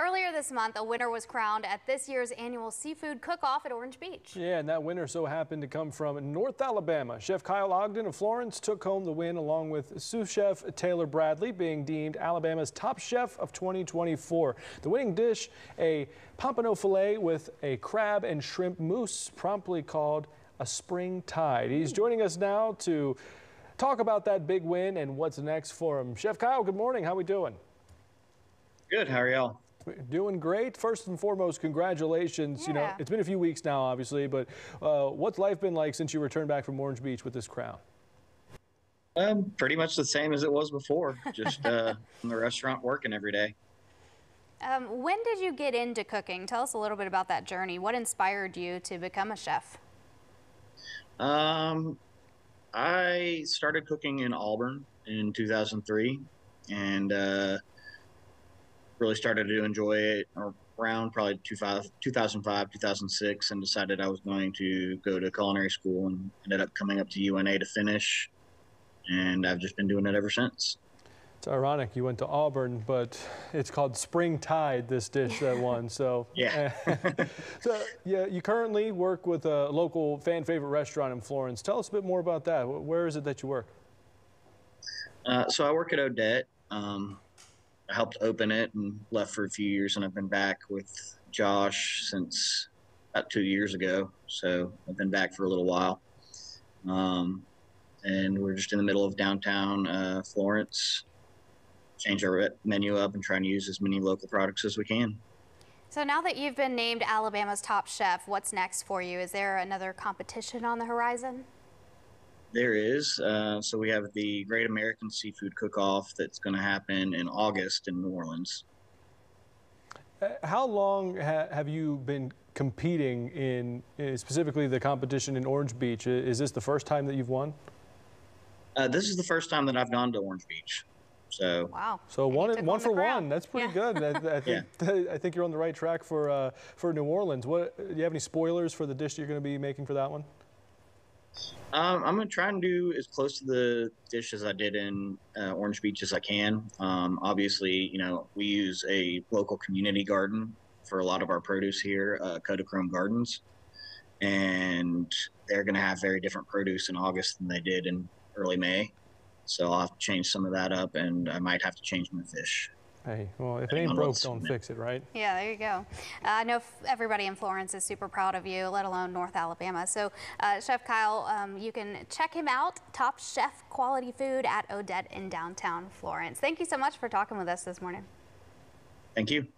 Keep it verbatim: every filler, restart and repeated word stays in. Earlier this month, a winner was crowned at this year's annual seafood cook-off at Orange Beach. Yeah, and that winner so happened to come from North Alabama. Chef Kyle Ogden of Florence took home the win, along with sous chef Taylor Bradley, being deemed Alabama's top chef of twenty twenty-four. The winning dish, a pompano fillet with a crab and shrimp mousse, promptly called a Spring Tide. He's joining us now to talk about that big win and what's next for him. Chef Kyle, good morning. How are we doing? Good. How are y'all? Doing great. First and foremost, congratulations. Yeah. You know, it's been a few weeks now, obviously, but uh, what's life been like since you returned back from Orange Beach with this crown? Um, pretty much the same as it was before, just uh, in the restaurant working every day. Um, when did you get into cooking? Tell us a little bit about that journey. What inspired you to become a chef? Um, I started cooking in Auburn in two thousand three, and uh, really started to enjoy it around probably two thousand five, two thousand six, and decided I was going to go to culinary school and ended up coming up to U N A to finish. And I've just been doing it ever since. It's ironic you went to Auburn, but it's called Spring Tide, this dish that won. So yeah. So yeah, you currently work with a local fan favorite restaurant in Florence. Tell us a bit more about that. Where is it that you work? Uh, so I work at Odette. Um, I helped open it and left for a few years, and I've been back with Josh since about two years ago. So I've been back for a little while. Um, and we're just in the middle of downtown uh, Florence. Change our menu up and try and use as many local products as we can. So now that you've been named Alabama's top chef, what's next for you? Is there another competition on the horizon? There is. Uh, so we have the Great American Seafood Cook-Off that's going to happen in August in New Orleans. How long ha have you been competing in, uh, specifically the competition in Orange Beach? Is this the first time that you've won? Uh, this is the first time that I've gone to Orange Beach. So wow. So one, one for one. That's pretty yeah. good. I, I, think, yeah. I think you're on the right track for uh, for New Orleans. What, do you have any spoilers for the dish you're going to be making for that one? Um, I'm going to try and do as close to the dish as I did in uh, Orange Beach as I can. Um, obviously, you know, we use a local community garden for a lot of our produce here, uh, Kodachrome Gardens, and they're going to have very different produce in August than they did in early May. So I'll have to change some of that up, and I might have to change my fish. Hey, well, if it ain't broke, don't fix it, right? Yeah, there you go. Uh, I know everybody in Florence is super proud of you, let alone North Alabama. So, uh, Chef Kyle, um, you can check him out, Top Chef Quality Food at Odette in downtown Florence. Thank you so much for talking with us this morning. Thank you.